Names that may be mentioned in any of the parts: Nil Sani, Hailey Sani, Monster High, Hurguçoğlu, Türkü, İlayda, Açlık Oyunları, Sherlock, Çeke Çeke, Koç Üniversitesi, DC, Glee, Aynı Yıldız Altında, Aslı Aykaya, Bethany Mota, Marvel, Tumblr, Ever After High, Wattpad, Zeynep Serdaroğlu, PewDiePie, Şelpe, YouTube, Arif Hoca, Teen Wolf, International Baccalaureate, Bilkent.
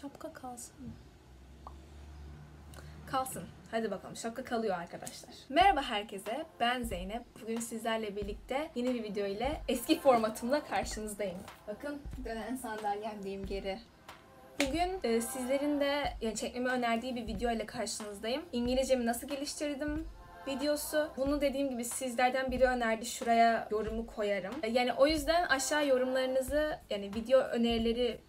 Şapka kalsın mı? Kalsın. Hadi bakalım, şapka kalıyor arkadaşlar. Merhaba herkese, ben Zeynep. Bugün sizlerle birlikte yeni bir video ile eski formatımla karşınızdayım. Bakın, dönen sandalyemdeyim geri. Bugün sizlerin de çekmemi önerdiği bir video ile karşınızdayım. İngilizcemi nasıl geliştirdim videosu. Bunu dediğim gibi sizlerden biri önerdi. Şuraya yorumu koyarım. Yani o yüzden aşağı yorumlarınızı, yani video önerileri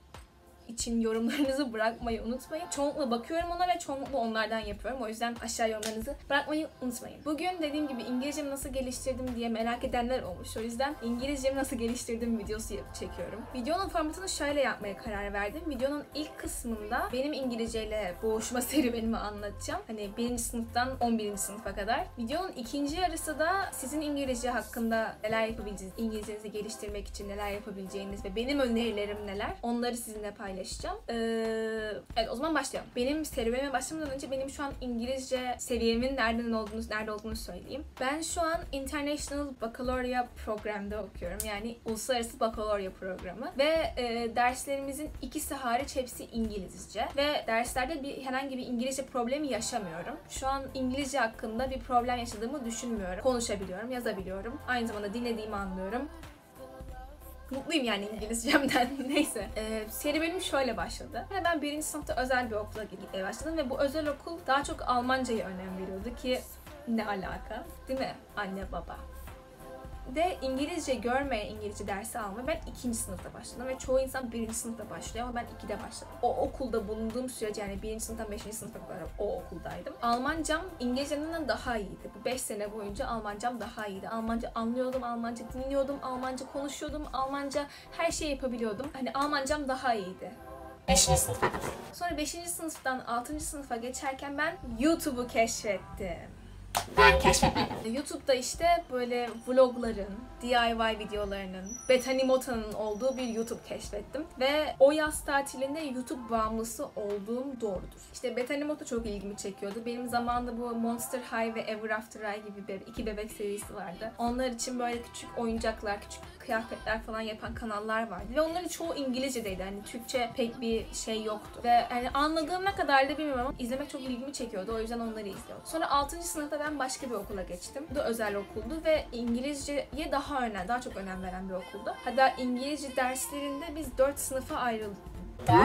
için yorumlarınızı bırakmayı unutmayın. Çoğunlukla bakıyorum ona ve çoğunlukla onlardan yapıyorum. O yüzden aşağı yorumlarınızı bırakmayı unutmayın. Bugün dediğim gibi İngilizcemi nasıl geliştirdim diye merak edenler olmuş. O yüzden İngilizcemi nasıl geliştirdim videosu çekiyorum. Videonun formatını şöyle yapmaya karar verdim. Videonun ilk kısmında benim İngilizceyle boğuşma serüvenimi anlatacağım. Hani 1. sınıftan 11. sınıfa kadar. Videonun ikinci yarısı da sizin İngilizce hakkında neler yapabileceğiniz, İngilizcenizi geliştirmek için neler yapabileceğiniz ve benim önerilerim neler, onları sizinle paylaşacağım. Evet, o zaman başlayalım. Benim serüvenime başlamadan önce benim şu an İngilizce seviyemin nerede olduğunu söyleyeyim. Ben şu an International Baccalaureate programda okuyorum. Yani Uluslararası Baccalaureate programı. Ve derslerimizin ikisi hariç hepsi İngilizce. Ve derslerde herhangi bir İngilizce problemi yaşamıyorum. Şu an İngilizce hakkında bir problem yaşadığımı düşünmüyorum. Konuşabiliyorum, yazabiliyorum. Aynı zamanda dinlediğimi anlıyorum. Mutluyum yani İngilizcemden. Neyse. Serüvenim şöyle başladı. Yani ben 1. sınıfta özel bir okula gitmeye başladım ve bu özel okul daha çok Almanca'ya önem veriyordu ki ne alaka? Değil mi? Anne baba. De İngilizce görmeye, İngilizce dersi almaya ben 2. sınıfta başladım ve çoğu insan 1. sınıfta başlıyor ama ben 2'de başladım. O okulda bulunduğum sürece, yani 1. sınıftan 5. sınıfa kadar o okuldaydım. Almancam İngilizcemden daha iyiydi. Bu 5 sene boyunca Almancam daha iyiydi. Almanca anlıyordum, Almanca dinliyordum, Almanca konuşuyordum, Almanca her şeyi yapabiliyordum. Hani Almancam daha iyiydi. 5. sınıfa. Sonra 5. sınıftan 6. sınıfa geçerken ben YouTube'u keşfettim. YouTube'da işte böyle vlogların, DIY videolarının, Bethany Mota'nın olduğu bir YouTube keşfettim. Ve o yaz tatilinde YouTube bağımlısı olduğum doğrudur. İşte Bethany Mota çok ilgimi çekiyordu. Benim zamanında bu Monster High ve Ever After High gibi iki bebek serisi vardı. Onlar için böyle küçük oyuncaklar, küçük kıyafetler falan yapan kanallar vardı. Ve onların çoğu İngilizce'deydi. Hani Türkçe pek bir şey yoktu. Ve yani anladığım ne kadar da bilmiyorum ama izlemek çok ilgimi çekiyordu. O yüzden onları izliyordum. Sonra 6. sınıfta ben başka bir okula geçtim. Bu da özel okuldu ve İngilizceye daha çok önem veren bir okuldu. Hatta İngilizce derslerinde biz 4 sınıfa ayrıldık.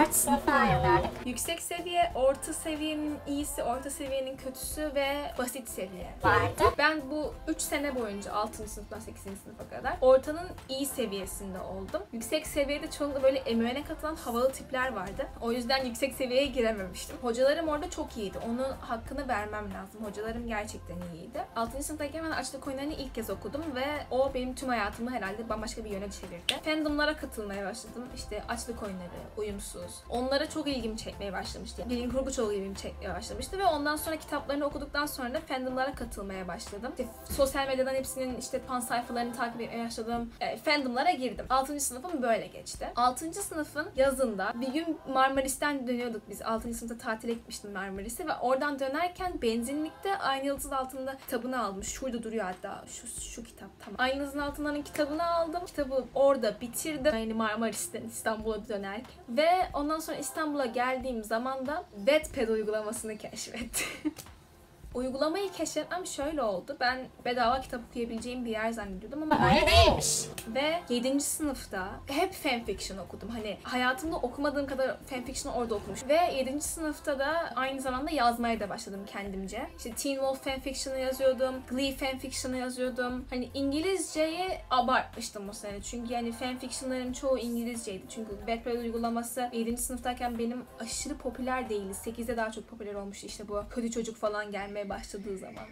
4 sınıfa ayrıldık. Yüksek seviye, orta seviyenin iyisi, orta seviyenin kötüsü ve basit seviye vardı. Ben bu 3 sene boyunca 6. sınıftan 8. sınıfa kadar ortanın iyi seviyesinde oldum. Yüksek seviyede çoğunlukla böyle MÖN'e katılan havalı tipler vardı. O yüzden yüksek seviyeye girememiştim. Hocalarım orada çok iyiydi. Onun hakkını vermem lazım. Hocalarım gerçekten iyiydi. 6. sınıftayken ben Açlık Oyunları'nı ilk kez okudum ve o benim tüm hayatımı herhalde bambaşka bir yöne çevirdi. Fandomlara katılmaya başladım. İşte Açlık Oyunları, Uyumsuz. Onlara çok ilgimi çekmeye başlamıştı. Benim Hurguçoğlu ilgimi çekmeye başlamıştı ve ondan sonra kitaplarını okuduktan sonra da fandomlara katılmaya başladım. İşte sosyal medyadan hepsinin işte fan sayfalarını takip etmeye başladım. Fandomlara girdim. 6. sınıfım böyle geçti. 6. sınıfın yazında bir gün Marmaris'ten dönüyorduk biz. 6. sınıfta tatile gitmiştim Marmaris'e ve oradan dönerken benzinlikte Aynı Yıldız Altında kitabını aldım. Şurada duruyor hatta. Şu kitap tamam. Aynı Yıldız Altında'nın kitabını aldım. Kitabı orada bitirdim. Yani Marmaris'ten İstanbul'a dönerken ve ondan sonra İstanbul'a geldiğim zaman da Wattpad uygulamasını keşfettim. Uygulamayı keşfetmem şöyle oldu. Ben bedava kitap okuyabileceğim bir yer zannediyordum ama öyle değilmiş. Ve 7. sınıfta hep fanfiction okudum. Hani hayatımda okumadığım kadar fanfiction'ı orada okumuşum. Ve 7. sınıfta da aynı zamanda yazmaya da başladım kendimce. İşte Teen Wolf fanfiction'ı yazıyordum. Glee fanfiction'ı yazıyordum. Hani İngilizceyi abartmıştım o sene. Çünkü yani fanfiction'ların çoğu İngilizceydi. Çünkü Wattpad uygulaması 7. sınıftayken benim aşırı popüler değildi. 8'de daha çok popüler olmuştu işte bu kötü çocuk falan gelmeye başladığı zaman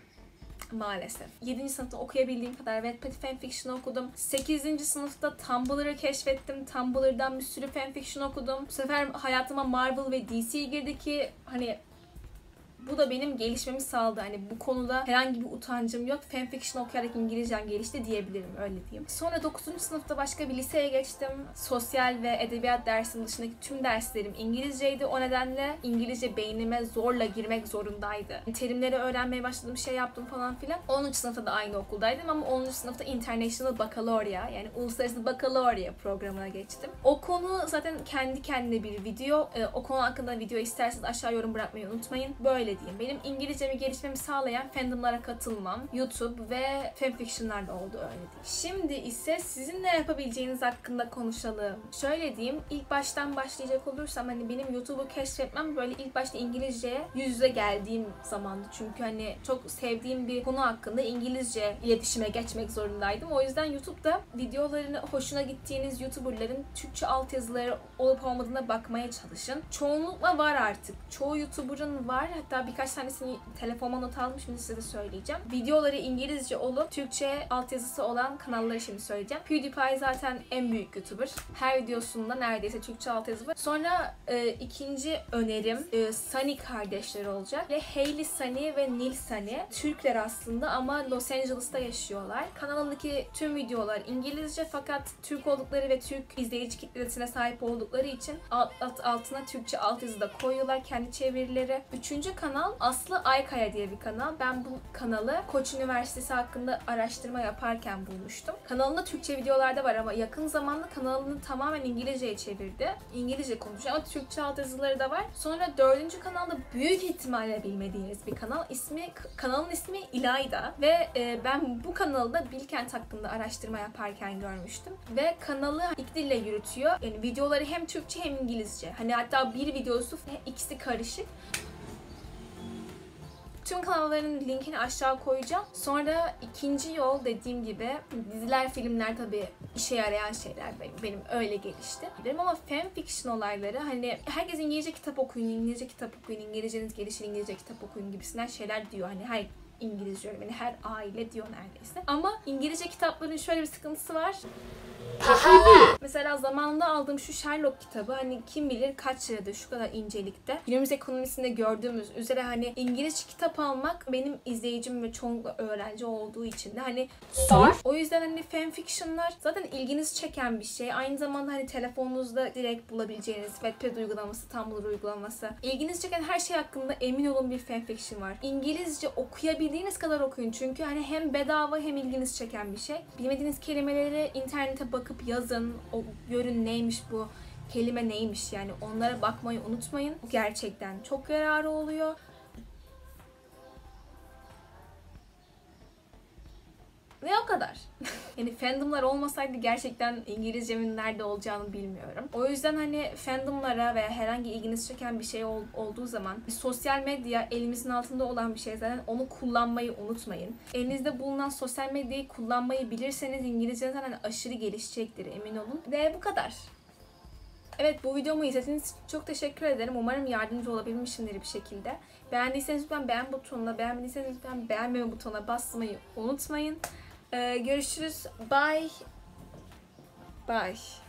maalesef. 7. sınıfta okuyabildiğim kadar Wattpad fanfiction okudum. 8. sınıfta Tumblr'ı keşfettim. Tumblr'dan bir sürü fanfiction okudum. Bu sefer hayatıma Marvel ve DC girdi ki hani Bu da benim gelişmemi sağladı. Hani bu konuda herhangi bir utancım yok. Fanfiction okuyarak İngilizcem gelişti diyebilirim, öyle diyeyim. Sonra 9. sınıfta başka bir liseye geçtim. Sosyal ve edebiyat dersim dışındaki tüm derslerim İngilizceydi. O nedenle İngilizce beynime zorla girmek zorundaydı. Terimleri öğrenmeye başladım, şey yaptım falan filan. 10. sınıfta da aynı okuldaydım ama 10. sınıfta International Baccalaureate, yani Uluslararası Baccalaureate programına geçtim. O konu zaten kendi kendine bir video. O konu hakkında video isterseniz aşağı yorum bırakmayı unutmayın. Böyle diyeyim. Benim İngilizcemi gelişmemi sağlayan fandomlara katılmam, YouTube ve fanfiction'lar da oldu, öyle diyeyim. Şimdi ise sizin ne yapabileceğiniz hakkında konuşalım. Şöyle diyeyim, ilk baştan başlayacak olursam hani benim YouTube'u keşfetmem böyle ilk başta İngilizceye yüz yüze geldiğim zamandı. Çünkü hani çok sevdiğim bir konu hakkında İngilizce iletişime geçmek zorundaydım. O yüzden YouTube'da videolarını, hoşuna gittiğiniz YouTuber'ların Türkçe altyazıları olup olmadığına bakmaya çalışın. Çoğunlukla var artık. Çoğu YouTuber'ın var. Hatta birkaç tanesini telefonuma not almış, şimdi size de söyleyeceğim. Videoları İngilizce olup Türkçe altyazısı olan kanalları şimdi söyleyeceğim. PewDiePie zaten en büyük YouTuber. Her videosunda neredeyse Türkçe altyazı var. Sonra ikinci önerim Sani kardeşleri olacak. Ve Hailey Sani ve Nil Sani. Türkler aslında ama Los Angeles'ta yaşıyorlar. Kanalındaki tüm videolar İngilizce fakat Türk oldukları ve Türk izleyici kitlesine sahip oldukları için altına Türkçe altyazı da koyuyorlar, kendi çevirileri. Üçüncü kanal Aslı Aykaya diye bir kanal. Ben bu kanalı Koç Üniversitesi hakkında araştırma yaparken bulmuştum. Kanalında Türkçe videolarda var ama yakın zamanda kanalını tamamen İngilizceye çevirdi. İngilizce konuşuyor ama Türkçe altyazıları da var. Sonra dördüncü kanalda büyük ihtimalle bilmediğiniz bir kanal. Kanalın ismi İlayda ve ben bu kanalda Bilkent hakkında araştırma yaparken görmüştüm. Ve kanalı iki dille yürütüyor. Yani videoları hem Türkçe hem İngilizce. Hani hatta bir videosu ikisi karışık. Tüm kanalların linkini aşağı koyacağım. Sonra ikinci yol dediğim gibi diziler, filmler tabii işe yarayan şeyler, benim öyle gelişti. Benim ama fanfiction olayları, hani herkes İngilizce kitap okuyun, İngilizce kitap okuyun, İngilizceniz gelişir, İngilizce kitap okuyun gibisinden şeyler diyor. Hani her İngilizce öğretmeni, her aile diyor neredeyse. Ama İngilizce kitapların şöyle bir sıkıntısı var. Mesela zamanında aldığım şu Sherlock kitabı hani kim bilir kaç lirada, şu kadar incelikte. Günümüz ekonomisinde gördüğümüz üzere hani İngilizce kitap almak benim izleyicim ve çoğunlukla öğrenci olduğu için de hani zor. O yüzden hani fanfictionlar zaten ilginizi çeken bir şey. Aynı zamanda hani telefonunuzda direkt bulabileceğiniz Wattpad uygulaması, Tumblr uygulaması. İlginizi çeken her şey hakkında emin olun bir fanfiction var. İngilizce okuyabildiğiniz kadar okuyun çünkü hani hem bedava hem ilginizi çeken bir şey. Bilmediğiniz kelimeleri internete bakıp yazın, o görün neymiş bu kelime, neymiş yani, onlara bakmayı unutmayın. Gerçekten çok yararı oluyor. Ve o kadar. Yani fandomlar olmasaydı gerçekten İngilizcemin nerede olacağını bilmiyorum. O yüzden hani fandomlara veya herhangi ilginizi çeken bir şey olduğu zaman sosyal medya elimizin altında olan bir şey zaten, onu kullanmayı unutmayın. Elinizde bulunan sosyal medyayı kullanmayı bilirseniz İngilizceniz hani aşırı gelişecektir, emin olun. Ve bu kadar. Evet, bu videomu izlediğiniz için çok teşekkür ederim. Umarım yardımcı olabilmişimdir bir şekilde. Beğendiyseniz lütfen beğen butonuna, beğenmediyseniz lütfen beğenmeme butonuna basmayı unutmayın. Görüşürüz. Bye. Bye.